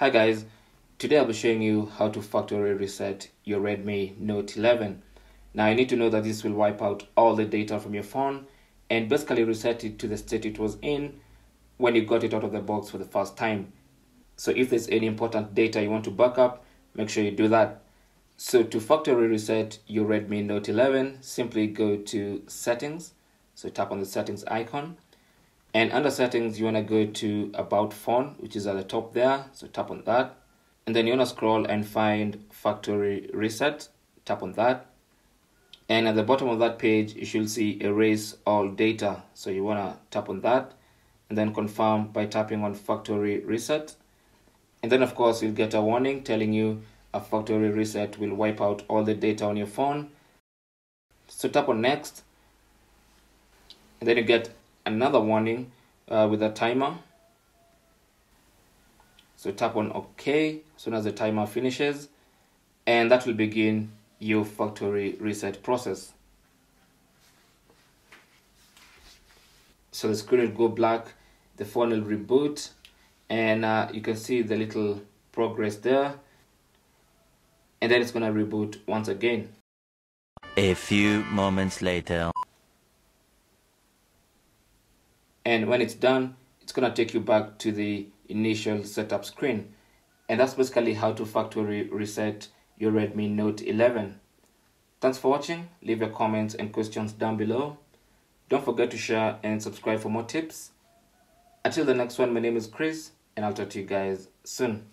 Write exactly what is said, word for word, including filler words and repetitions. Hi guys, today I'll be showing you how to factory reset your Redmi Note eleven. Now you need to know that this will wipe out all the data from your phone and basically reset it to the state it was in when you got it out of the box for the first time. So if there's any important data you want to back up, make sure you do that. So to factory reset your Redmi Note eleven, simply go to settings, so tap on the settings icon. And under settings, you want to go to about phone, which is at the top there. So tap on that. And then you want to scroll and find factory reset. Tap on that. And at the bottom of that page, you should see erase all data. So you want to tap on that and then confirm by tapping on factory reset. And then of course, you'll get a warning telling you a factory reset will wipe out all the data on your phone. So tap on next. And then you get another warning uh, with a timer. So tap on OK as soon as the timer finishes, and that will begin your factory reset process. So the screen will go black, the phone will reboot, and uh, you can see the little progress there, and then it's going to reboot once again. A few moments later. And when it's done, it's going to take you back to the initial setup screen. And that's basically how to factory reset your Redmi Note eleven. Thanks for watching. Leave your comments and questions down below. Don't forget to share and subscribe for more tips. Until the next one, my name is Chris, and I'll talk to you guys soon.